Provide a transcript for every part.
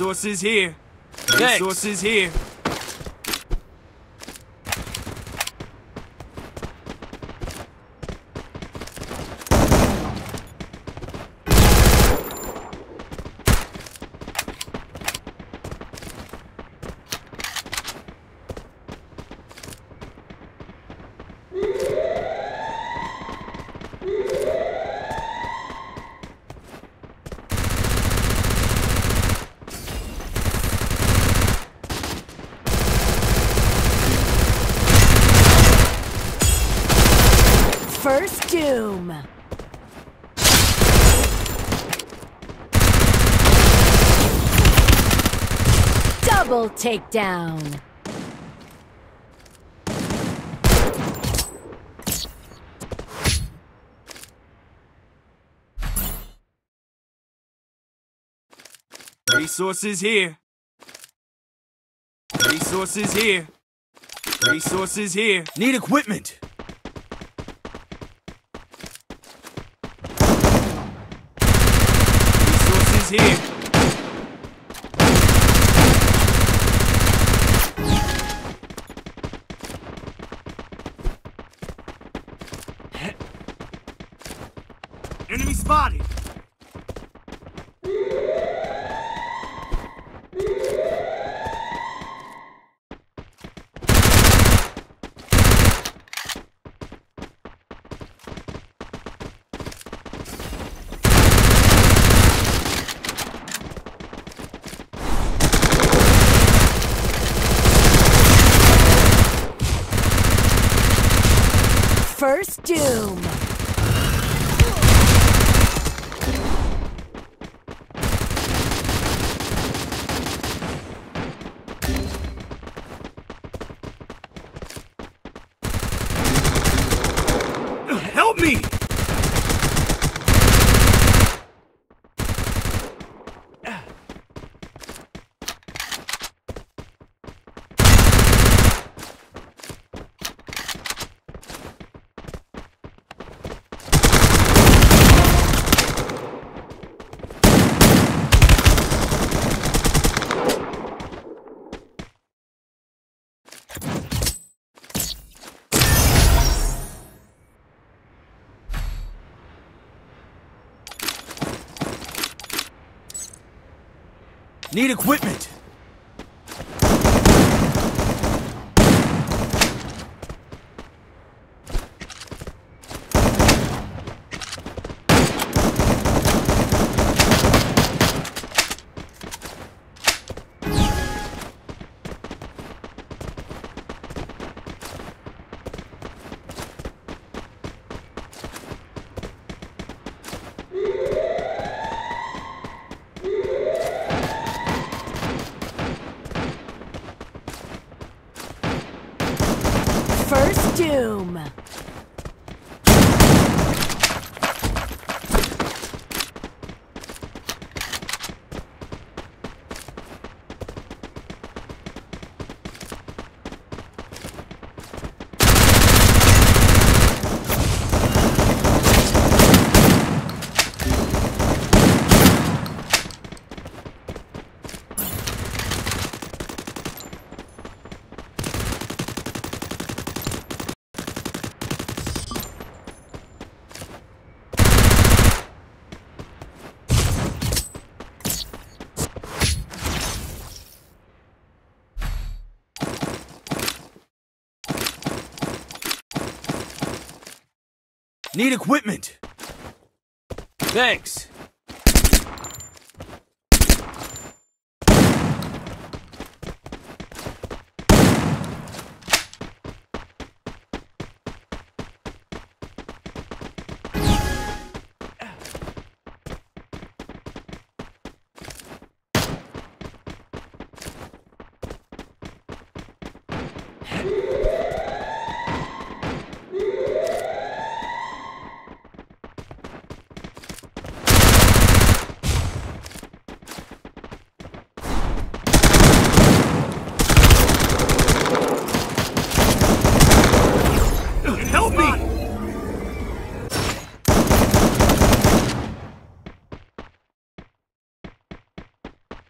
Resources here. Thanks. Resources here. First doom. Double takedown. Resources here. Resources here. Resources here. Need equipment. Here. Enemy spotted. First doom. Help me. Need equipment. First doom. Need equipment. Thanks.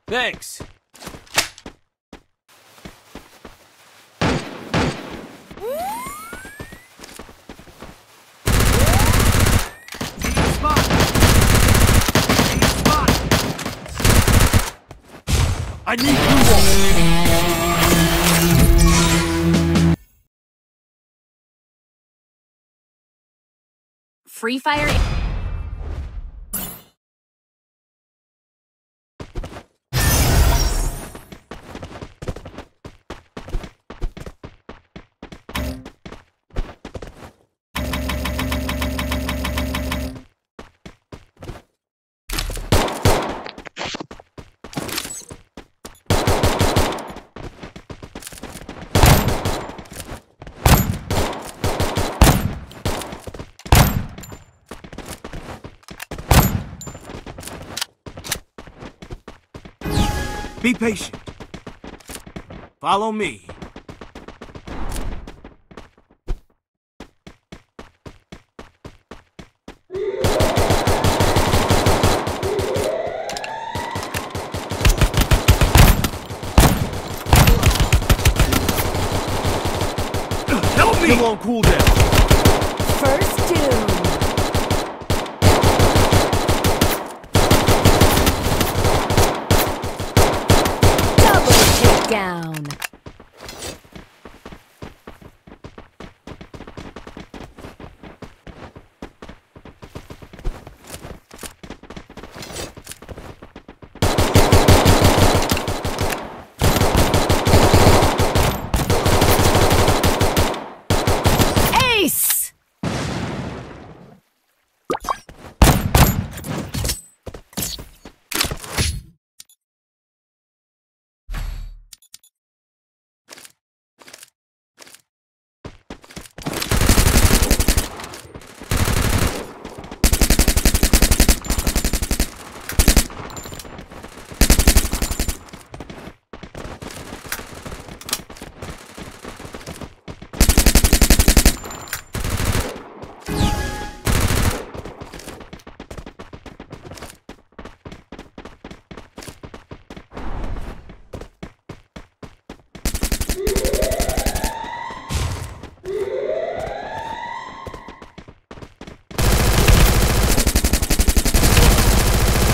Thanks. I need you all. Free Fire. Be patient. Follow me. Help me! Still on cooldown. First doom. Down. Ace.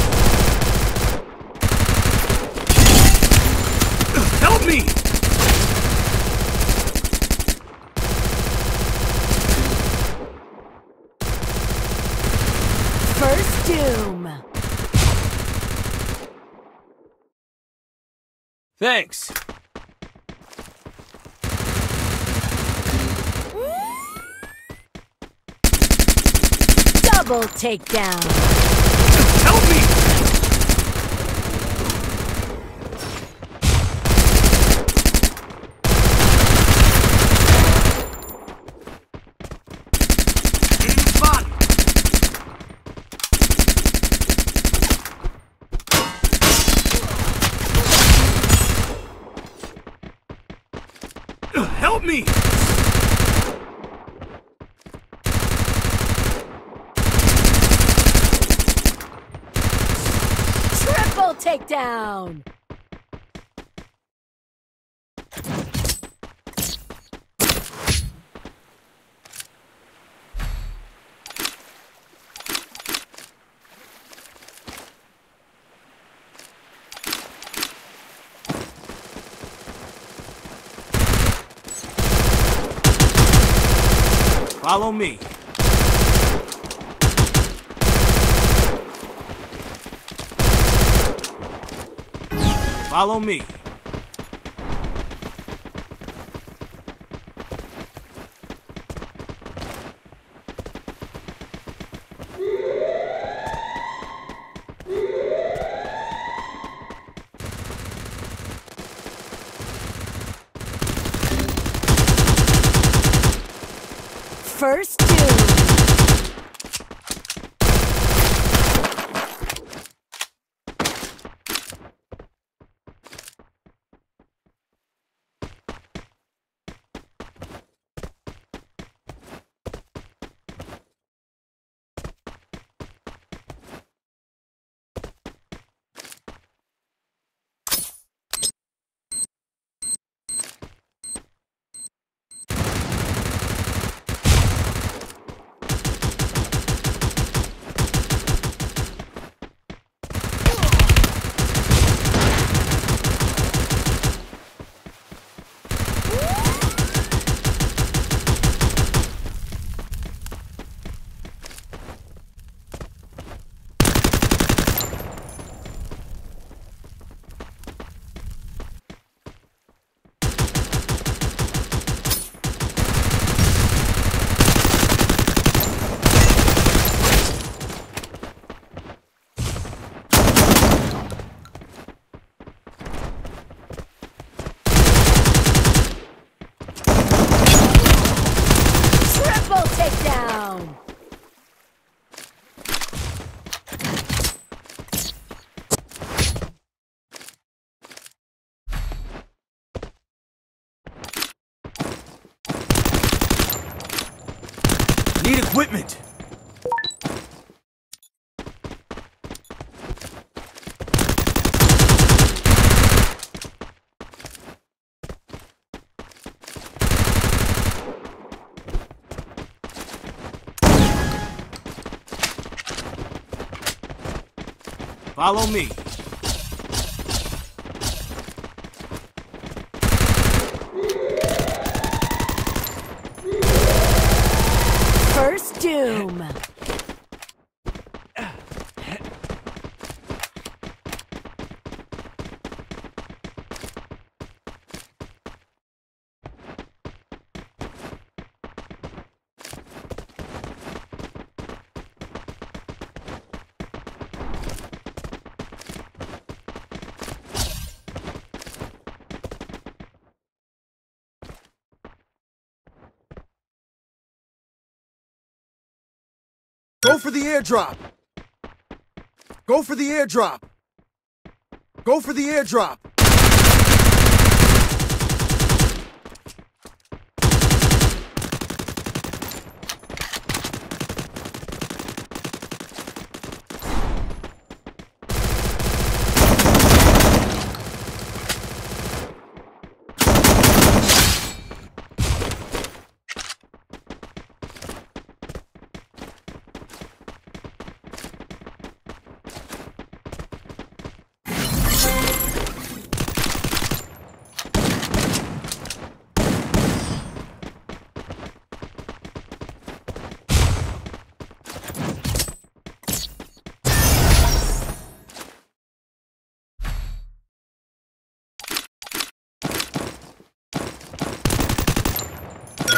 First doom. Thanks. Double takedown. Help me. Help me! Triple takedown! Follow me. Follow me. First two. need equipment. Follow me. First doom. Go for the airdrop. Go for the airdrop. Go for the airdrop.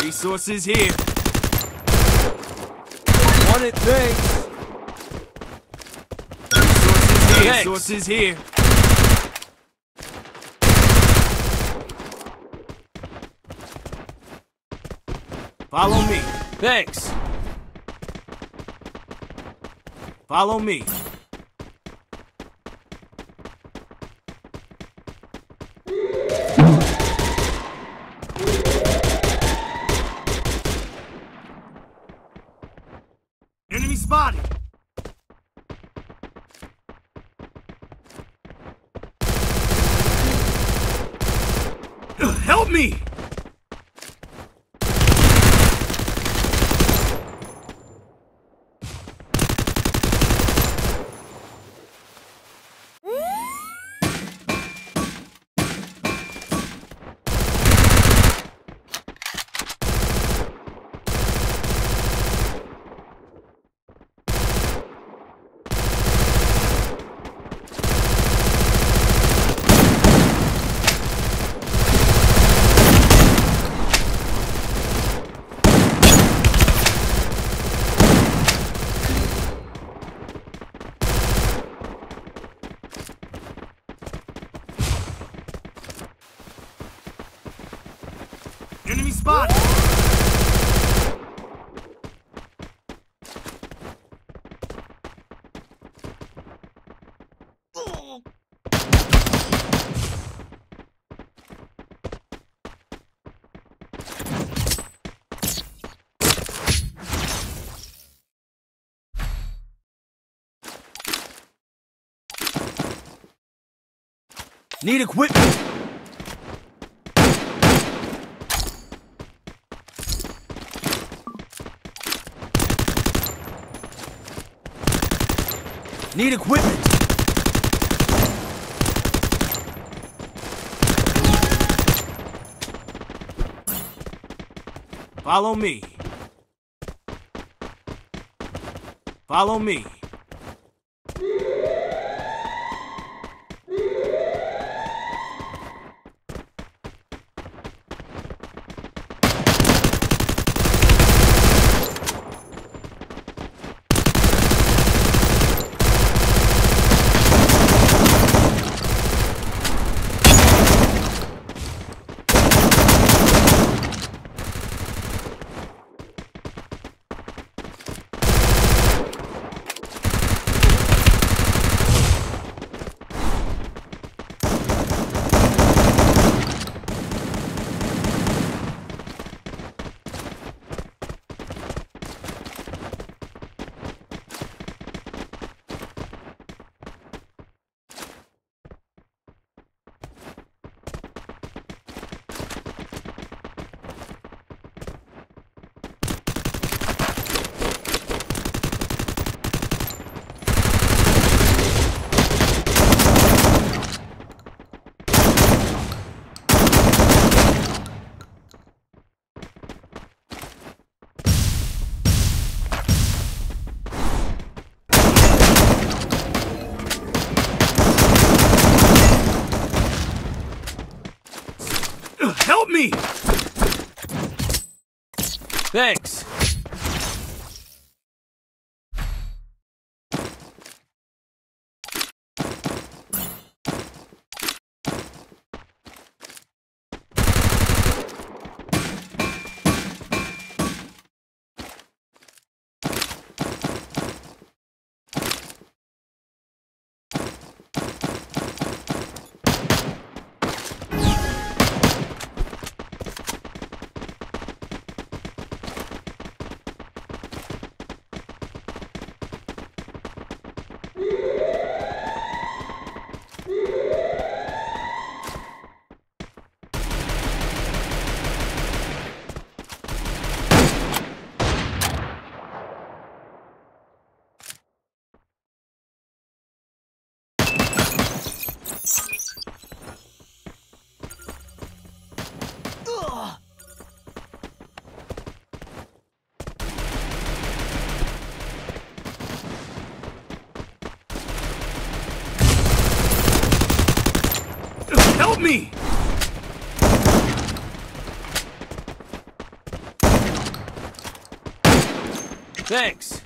Resources here. Want it, thanks. Resources here. Thanks. Resources here. Follow me. Thanks. Follow me. Enemy spotted! Help me! Enemy spot! Need equipment! Need equipment! Follow me! Follow me! me! Thanks. Help me! Thanks.